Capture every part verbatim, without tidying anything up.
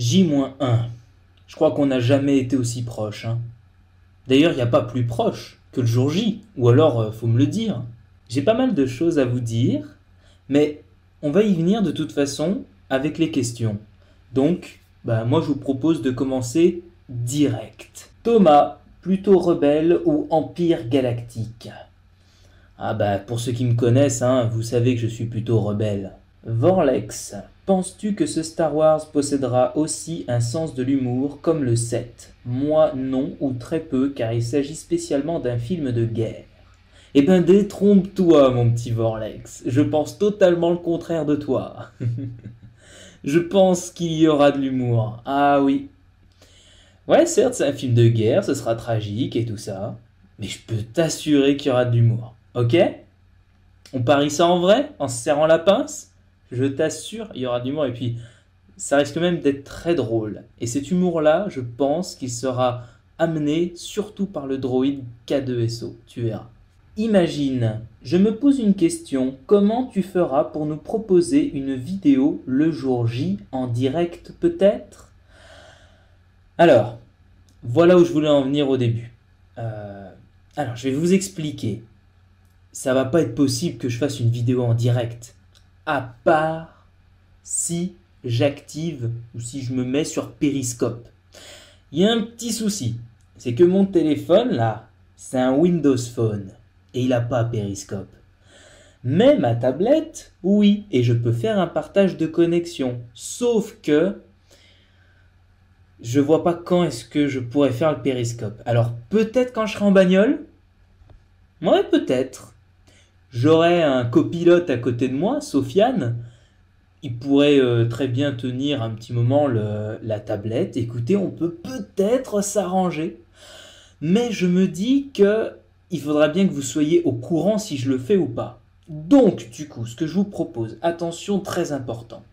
J moins un. Je crois qu'on n'a jamais été aussi proche. Hein. D'ailleurs, il n'y a pas plus proche que le jour J. Ou alors, euh, faut me le dire. J'ai pas mal de choses à vous dire, mais on va y venir de toute façon avec les questions. Donc, bah, moi je vous propose de commencer direct. Thomas, plutôt rebelle ou empire galactique? Ah bah, pour ceux qui me connaissent, hein, vous savez que je suis plutôt rebelle. Vorlex, penses-tu que ce Star Wars possédera aussi un sens de l'humour comme le sept? Moi non, ou très peu, car il s'agit spécialement d'un film de guerre. Eh ben détrompe-toi mon petit Vorlex, je pense totalement le contraire de toi. Je pense qu'il y aura de l'humour, ah oui. Ouais certes c'est un film de guerre, ce sera tragique et tout ça, mais je peux t'assurer qu'il y aura de l'humour, ok? On parie ça en vrai, en se serrant la pince? Je t'assure, il y aura de l'humour et puis ça risque même d'être très drôle. Et cet humour-là, je pense qu'il sera amené surtout par le droïde K deux S O, tu verras. Imagine, je me pose une question, comment tu feras pour nous proposer une vidéo le jour J en direct peut-être? Alors, voilà où je voulais en venir au début. Euh, alors, je vais vous expliquer. Ça va pas être possible que je fasse une vidéo en direct. À part si j'active ou si je me mets sur Periscope. Il y a un petit souci, c'est que mon téléphone là, c'est un Windows Phone et il n'a pas Periscope. Mais ma tablette, oui, et je peux faire un partage de connexion. Sauf que je vois pas quand est-ce que je pourrais faire le Periscope. Alors peut-être quand je serai en bagnole. Ouais, peut-être. J'aurais un copilote à côté de moi, Sofiane. Il pourrait euh, très bien tenir un petit moment le, la tablette. Écoutez, on peut peut-être s'arranger. Mais je me dis que il faudra bien que vous soyez au courant si je le fais ou pas. Donc, du coup, ce que je vous propose, attention, très important.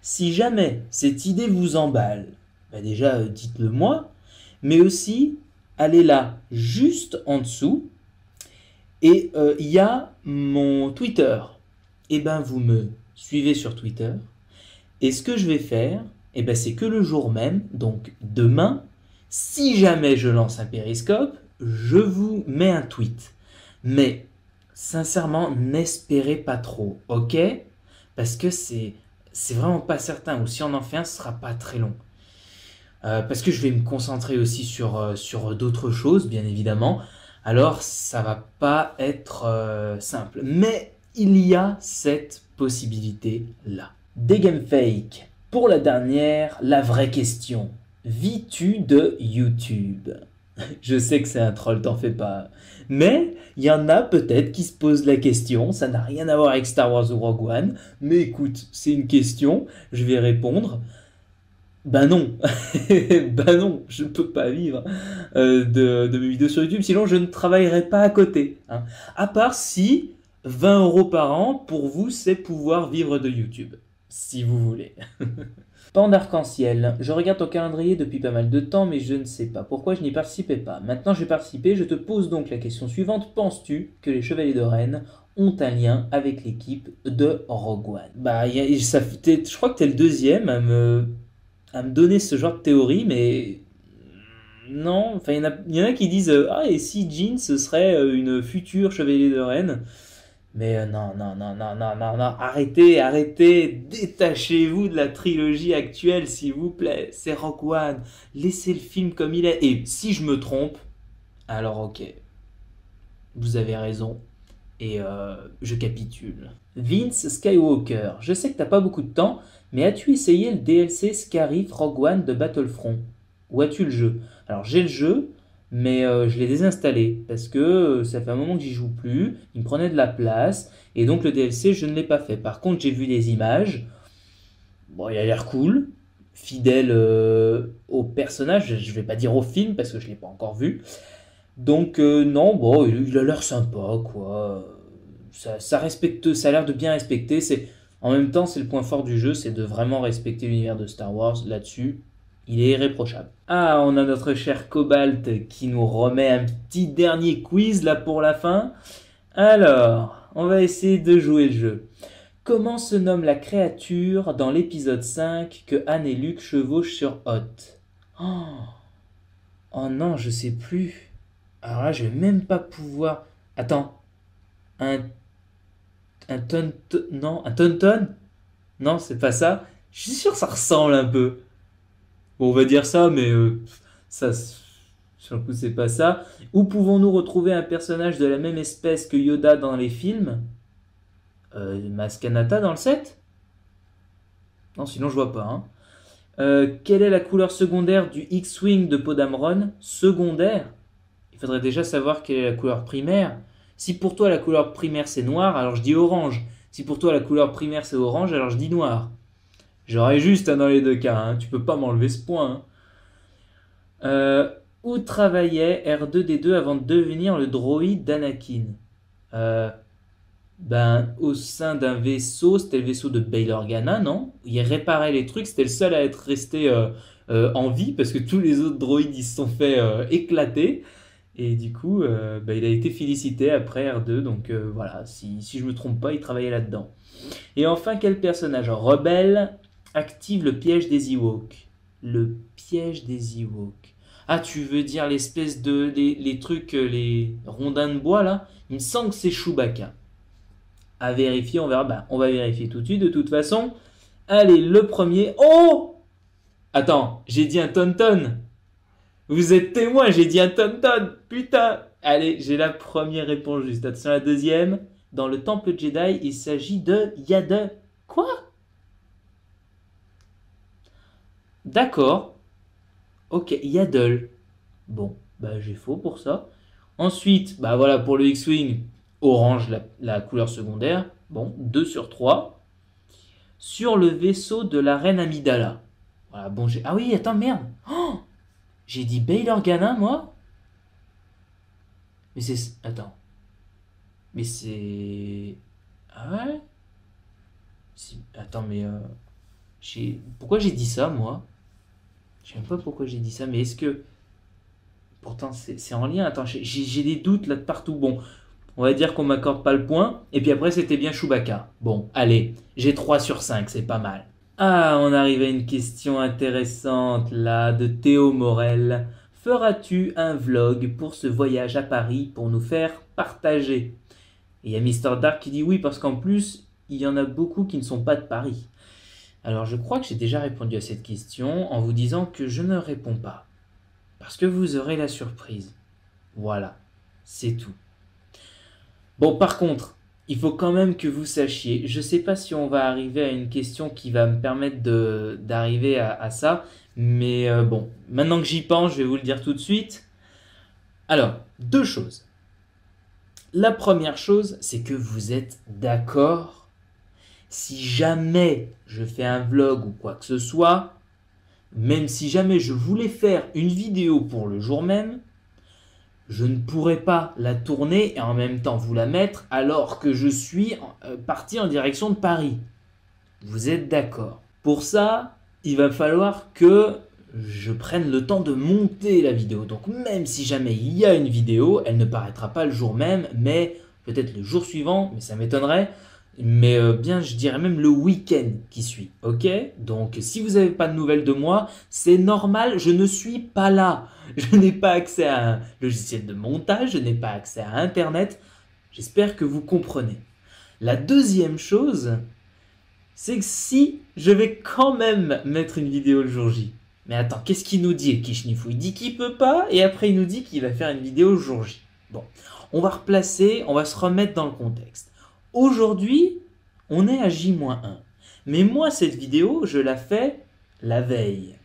Si jamais cette idée vous emballe, bah déjà, euh, dites-le moi. Mais aussi, allez là, juste en dessous. Et il euh, y a mon Twitter. Et ben vous me suivez sur Twitter. Et ce que je vais faire, et ben c'est que le jour même, donc demain, si jamais je lance un périscope, je vous mets un tweet. Mais sincèrement, n'espérez pas trop, ok? Parce que c'est c'est vraiment pas certain. Ou si on en fait un, ce sera pas très long. Euh, parce que je vais me concentrer aussi sur euh, sur d'autres choses, bien évidemment. Alors ça va pas être euh, simple. Mais il y a cette possibilité-là. Des Gamefakes. Pour la dernière, la vraie question. Vis-tu de YouTube? Je sais que c'est un troll, t'en fais pas. Mais il y en a peut-être qui se posent la question. Ça n'a rien à voir avec Star Wars ou Rogue One. Mais écoute, c'est une question, je vais répondre. Ben non, ben non, je ne peux pas vivre euh, de, de mes vidéos sur YouTube, sinon je ne travaillerai pas à côté. Hein. À part si vingt euros par an, pour vous, c'est pouvoir vivre de YouTube, si vous voulez. Pan d'Arc-en-Ciel, je regarde ton calendrier depuis pas mal de temps, mais je ne sais pas pourquoi je n'y participais pas. Maintenant j'ai participé, je te pose donc la question suivante. Penses-tu que les Chevaliers de Rennes ont un lien avec l'équipe de Rogue One? Bah, y a, ça, je crois que t'es le deuxième à me... à me donner ce genre de théorie, mais non, enfin il y, y en a qui disent « Ah, et si Jean, ce serait une future Chevalier de Rennes ?» Mais euh, non, non, non, non, non, non, non, arrêtez, arrêtez, détachez-vous de la trilogie actuelle, s'il vous plaît, c'est Rogue One, laissez le film comme il est, et si je me trompe, alors ok, vous avez raison. Et euh, je capitule. Vince Skywalker, je sais que t'as pas beaucoup de temps, mais as-tu essayé le D L C Scarif Rogue One de Battlefront? Ou as-tu le jeu? Alors j'ai le jeu, mais euh, je l'ai désinstallé, parce que euh, ça fait un moment que j'y joue plus, il me prenait de la place, et donc le D L C je ne l'ai pas fait. Par contre j'ai vu les images, bon il a l'air cool, fidèle euh, au personnage, je vais pas dire au film, parce que je l'ai pas encore vu. Donc euh, non, bon, il, il a l'air sympa, quoi. Ça, ça respecte, ça a l'air de bien respecter. C'est, en même temps, c'est le point fort du jeu, c'est de vraiment respecter l'univers de Star Wars. Là-dessus, il est irréprochable. Ah, on a notre cher Cobalt qui nous remet un petit dernier quiz là pour la fin. Alors, on va essayer de jouer le jeu. Comment se nomme la créature dans l'épisode cinq que Han et Luke chevauchent sur Hoth? Oh, oh non, je sais plus. Alors là, je vais même pas pouvoir... Attends. Un... Un ton... Non, un tonton? Non, c'est pas ça. Je suis sûr que ça ressemble un peu. Bon, on va dire ça, mais... Euh, ça... Sur le coup, c'est pas ça. Où pouvons-nous retrouver un personnage de la même espèce que Yoda dans les films? Euh, Maskanata dans le sept? Non, sinon je vois pas. Hein. Euh, quelle est la couleur secondaire du X-Wing de Podamron? Secondaire? Il faudrait déjà savoir quelle est la couleur primaire. Si pour toi la couleur primaire c'est noir, alors je dis orange. Si pour toi la couleur primaire c'est orange, alors je dis noir. J'aurais juste hein, dans les deux cas. Hein. Tu peux pas m'enlever ce point. Hein. Euh, où travaillait R deux D deux avant de devenir le droïde d'Anakin? euh, Ben, au sein d'un vaisseau, c'était le vaisseau de Bail Organa, non? Il réparait les trucs, c'était le seul à être resté euh, euh, en vie, parce que tous les autres droïdes, ils se sont fait euh, éclater. Et du coup, euh, ben, il a été félicité après R deux, donc euh, voilà, si, si je ne me trompe pas, il travaillait là-dedans. Et enfin, quel personnage rebelle active le piège des Ewoks? Le piège des Ewoks. Ah, tu veux dire l'espèce de... Les, les trucs, les rondins de bois, là? Il me semble que c'est Chewbacca. À vérifier, on verra. Bah, on va vérifier tout de suite, de toute façon. Allez, le premier. Oh! Attends, j'ai dit un tonton. Vous êtes témoin, j'ai dit un tonton. Putain! Allez, j'ai la première réponse juste. Attention, la deuxième. Dans le temple Jedi, il s'agit de Yaddle. Quoi? D'accord. Ok, Yaddle. Bon, bah j'ai faux pour ça. Ensuite, bah voilà, pour le X-Wing... Orange, la, la couleur secondaire. Bon, deux sur trois. Sur le vaisseau de la reine Amidala. Voilà, bon, j'ai... Ah oui, attends, merde. Oh, j'ai dit Bail Organa, moi. Mais c'est... Attends. Mais c'est... Ah ouais? Attends, mais... Euh... J'ai... Pourquoi j'ai dit ça, moi? Je sais même pas pourquoi j'ai dit ça, mais est-ce que... Pourtant, c'est en lien. Attends, j'ai des doutes là de partout. Bon... On va dire qu'on m'accorde pas le point. Et puis après, c'était bien Chewbacca. Bon, allez, j'ai trois sur cinq, c'est pas mal. Ah, on arrive à une question intéressante, là, de Théo Morel. Feras-tu un vlog pour ce voyage à Paris pour nous faire partager? Et il y a mister Dark qui dit oui, parce qu'en plus, il y en a beaucoup qui ne sont pas de Paris. Alors, je crois que j'ai déjà répondu à cette question en vous disant que je ne réponds pas. Parce que vous aurez la surprise. Voilà, c'est tout. Bon, par contre, il faut quand même que vous sachiez, je ne sais pas si on va arriver à une question qui va me permettre d'arriver à, à ça, mais euh, bon, maintenant que j'y pense, je vais vous le dire tout de suite. Alors, deux choses. La première chose, c'est que vous êtes d'accord. Si jamais je fais un vlog ou quoi que ce soit, même si jamais je voulais faire une vidéo pour le jour même, je ne pourrais pas la tourner et en même temps vous la mettre alors que je suis parti en direction de Paris. Vous êtes d'accord? Pour ça, il va falloir que je prenne le temps de monter la vidéo. Donc même si jamais il y a une vidéo, elle ne paraîtra pas le jour même, mais peut-être le jour suivant, mais ça m'étonnerait. Mais euh, bien, je dirais même le week-end qui suit, ok? Donc, si vous n'avez pas de nouvelles de moi, c'est normal, je ne suis pas là. Je n'ai pas accès à un logiciel de montage, je n'ai pas accès à Internet. J'espère que vous comprenez. La deuxième chose, c'est que si je vais quand même mettre une vidéo le jour J. Mais attends, qu'est-ce qu'il nous dit, Kichnifou? Il dit qu'il peut pas, et après il nous dit qu'il va faire une vidéo le jour J. Bon, on va replacer, on va se remettre dans le contexte. Aujourd'hui, on est à J moins un. Mais moi, cette vidéo, je la fais la veille.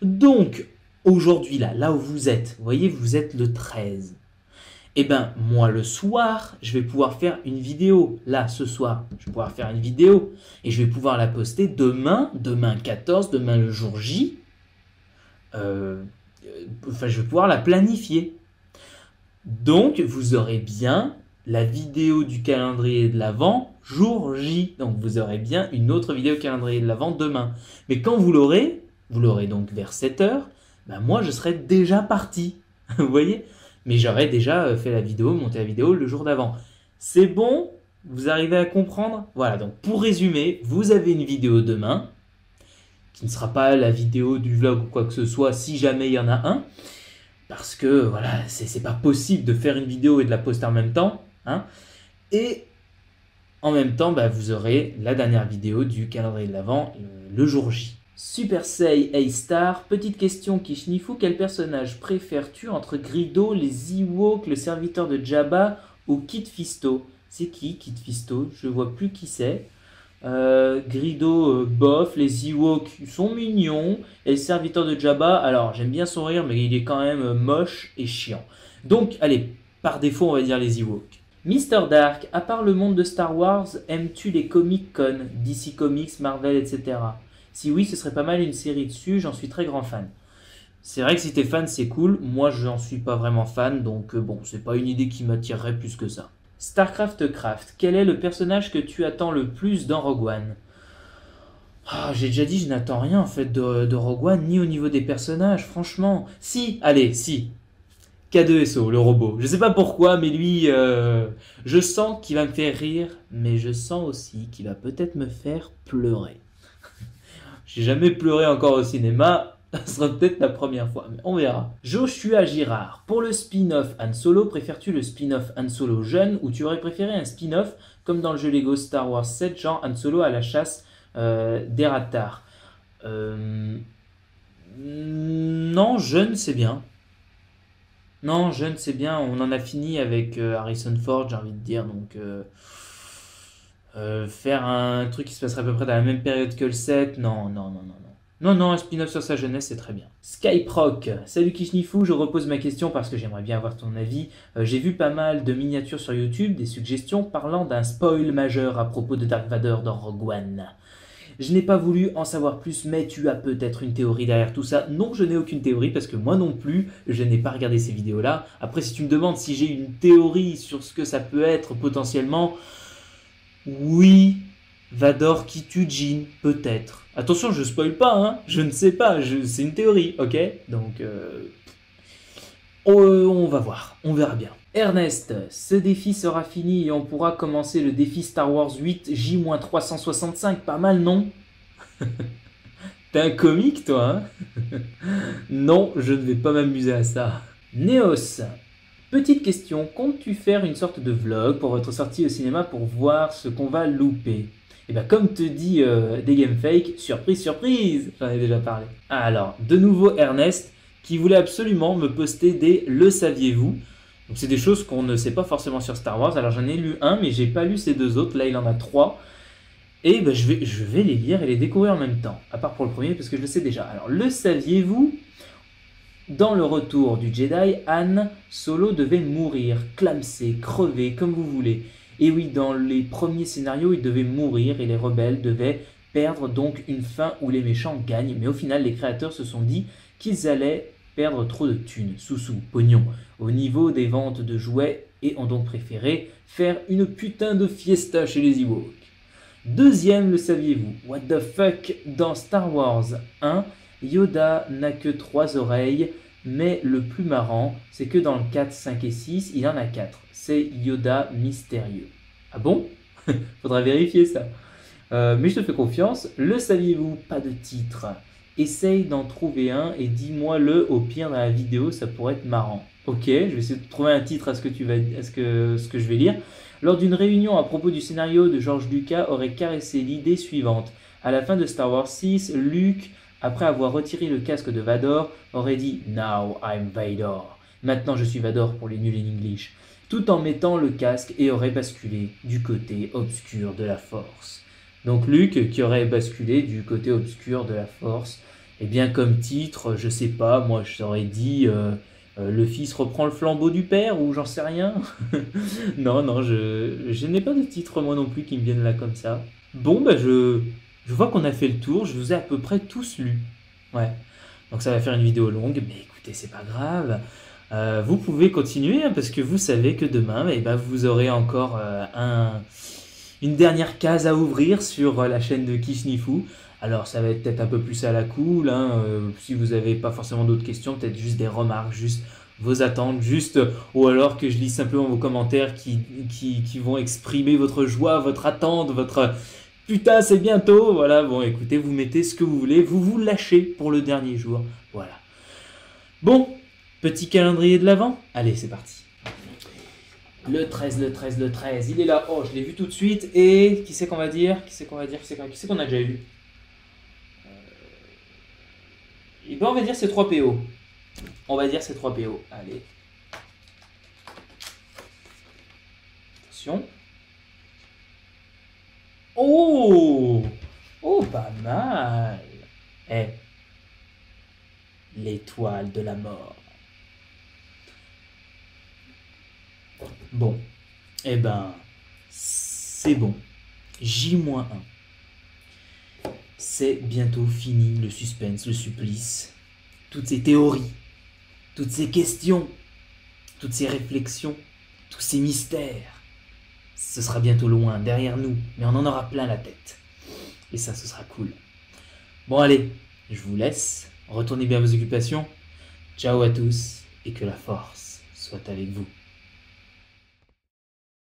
Donc, aujourd'hui, là, là où vous êtes, vous voyez, vous êtes le treize. Eh bien, moi, le soir, je vais pouvoir faire une vidéo. Là, ce soir, je vais pouvoir faire une vidéo. Et je vais pouvoir la poster demain, demain quatorze, demain le jour J. Euh, enfin, je vais pouvoir la planifier. Donc, vous aurez bien... La vidéo du calendrier de l'Avent, jour J. Donc vous aurez bien une autre vidéo calendrier de l'Avent demain. Mais quand vous l'aurez, vous l'aurez donc vers sept heures, ben moi je serai déjà parti. Vous voyez? Mais j'aurais déjà fait la vidéo, monté la vidéo le jour d'avant. C'est bon? Vous arrivez à comprendre? Voilà, donc pour résumer, vous avez une vidéo demain, qui ne sera pas la vidéo du vlog ou quoi que ce soit, si jamais il y en a un, parce que voilà, c'est pas possible de faire une vidéo et de la poster en même temps, hein, et en même temps, bah, vous aurez la dernière vidéo du calendrier de l'Avent, le, le jour J. Super Sei A-Star, petite question Kichnifou, quel personnage préfères-tu entre Grido, les Ewoks, le serviteur de Jabba ou Kit Fisto? C'est qui Kit Fisto? Je vois plus qui c'est. Euh, Grido, euh, bof, les Ewoks sont mignons, et le serviteur de Jabba, alors j'aime bien son rire, mais il est quand même moche et chiant. Donc, allez, par défaut, on va dire les Ewoks. mister Dark, à part le monde de Star Wars, aimes-tu les Comic-Con, D C Comics, Marvel, et cetera? Si oui, ce serait pas mal une série dessus, j'en suis très grand fan. C'est vrai que si t'es fan, c'est cool, moi j'en suis pas vraiment fan, donc bon, c'est pas une idée qui m'attirerait plus que ça. Starcraft Craft, quel est le personnage que tu attends le plus dans Rogue One? Oh, j'ai déjà dit, je n'attends rien en fait de, de Rogue One, ni au niveau des personnages, franchement. Si, allez, si. K deux S O, le robot. Je sais pas pourquoi, mais lui, euh, je sens qu'il va me faire rire, mais je sens aussi qu'il va peut-être me faire pleurer. J'ai jamais pleuré encore au cinéma, ça sera peut-être la première fois, mais on verra. Joshua Girard, pour le spin-off Han Solo, préfères-tu le spin-off Han Solo jeune ou tu aurais préféré un spin-off comme dans le jeu Lego Star Wars sept, genre Han Solo à la chasse euh, des Rattars? euh... Non, jeune c'est bien. Non, jeune c'est bien, on en a fini avec euh, Harrison Ford, j'ai envie de dire, donc... Euh... Euh, faire un truc qui se passerait à peu près dans la même période que le sept, non, non, non, non, non. Non, non, un spin-off sur sa jeunesse, c'est très bien. Skyrock, salut Kichnifou, je repose ma question parce que j'aimerais bien avoir ton avis. Euh, J'ai vu pas mal de miniatures sur YouTube, des suggestions parlant d'un spoil majeur à propos de Dark Vador dans Rogue One. Je n'ai pas voulu en savoir plus, mais tu as peut-être une théorie derrière tout ça. Non, je n'ai aucune théorie parce que moi non plus, je n'ai pas regardé ces vidéos-là. Après, si tu me demandes si j'ai une théorie sur ce que ça peut être potentiellement... Oui, Vador qui tue Jean, peut-être. Attention, je spoil pas, hein. Je ne sais pas, c'est une théorie, ok? Donc, euh, on, on va voir, on verra bien. Ernest, ce défi sera fini et on pourra commencer le défi Star Wars huit J trois cent soixante-cinq, pas mal, non? T'es un comique, toi, hein? Non, je ne vais pas m'amuser à ça. Néos. Petite question, comptes-tu faire une sorte de vlog pour votre sortie au cinéma pour voir ce qu'on va louper? Et bien comme te dit euh, des Gamefakes, surprise, surprise, j'en ai déjà parlé. Alors, de nouveau Ernest, qui voulait absolument me poster des « Le saviez-vous » Donc c'est des choses qu'on ne sait pas forcément sur Star Wars, alors j'en ai lu un, mais j'ai pas lu ces deux autres, là il en a trois. Et ben, je, vais, je vais les lire et les découvrir en même temps, à part pour le premier parce que je le sais déjà. Alors, « Le saviez-vous » Dans le retour du Jedi, Han Solo devait mourir, clamser, crever, comme vous voulez. Et oui, dans les premiers scénarios, il devait mourir et les rebelles devaient perdre donc une fin où les méchants gagnent. Mais au final, les créateurs se sont dit qu'ils allaient perdre trop de thunes, sous-sous, pognon, au niveau des ventes de jouets et ont donc préféré faire une putain de fiesta chez les Ewoks. Deuxième, le saviez-vous? What the fuck? Dans Star Wars un, Yoda n'a que trois oreilles, mais le plus marrant, c'est que dans le quatre, cinq et six, il en a quatre. C'est Yoda mystérieux. Ah bon? Faudra vérifier ça. Euh, mais je te fais confiance. Le saviez-vous? Pas de titre. Essaye d'en trouver un et dis-moi le au pire dans la vidéo, ça pourrait être marrant. Ok, je vais essayer de trouver un titre à ce que, tu vas, à ce que, ce que je vais lire. Lors d'une réunion à propos du scénario de George Lucas, aurait caressé l'idée suivante. À la fin de Star Wars six, Luke... Après avoir retiré le casque de Vador, aurait dit « Now I'm Vador ». Maintenant je suis Vador pour les nuls in English. Tout en mettant le casque et aurait basculé du côté obscur de la Force. Donc Luke qui aurait basculé du côté obscur de la Force. Et bien comme titre, je sais pas, moi je t'aurais dit euh, euh, « Le fils reprend le flambeau du père » ou j'en sais rien. Non, non, je, je n'ai pas de titre moi non plus qui me viennent là comme ça. Bon, ben je... Je vois qu'on a fait le tour, je vous ai à peu près tous lu. Ouais, donc ça va faire une vidéo longue, mais écoutez, c'est pas grave. Euh, vous pouvez continuer, hein, parce que vous savez que demain, eh ben, vous aurez encore euh, un, une dernière case à ouvrir sur euh, la chaîne de Kichnifou. Alors ça va être peut-être un peu plus à la cool, hein, euh, si vous n'avez pas forcément d'autres questions, peut-être juste des remarques, juste vos attentes, juste, ou alors que je lis simplement vos commentaires qui, qui, qui vont exprimer votre joie, votre attente, votre putain c'est bientôt, voilà, bon écoutez, vous mettez ce que vous voulez, vous vous lâchez pour le dernier jour, voilà. Bon, petit calendrier de l'Avent, allez c'est parti. Le treize, le treize, le treize, il est là, oh je l'ai vu tout de suite, et qui c'est qu'on va dire, qui c'est qu'on va dire, qui c'est qu'on qu qu a déjà eu euh... Et ben on va dire c'est trois P O. On va dire ces trois P O. Allez. Attention. Oh! Oh, pas mal! Eh. L'étoile de la mort. Bon. Eh ben, c'est bon. J moins un. C'est bientôt fini le suspense, le supplice. Toutes ces théories. Toutes ces questions, toutes ces réflexions, tous ces mystères, ce sera bientôt loin, derrière nous, mais on en aura plein la tête. Et ça, ce sera cool. Bon, allez, je vous laisse. Retournez bien à vos occupations. Ciao à tous et que la force soit avec vous.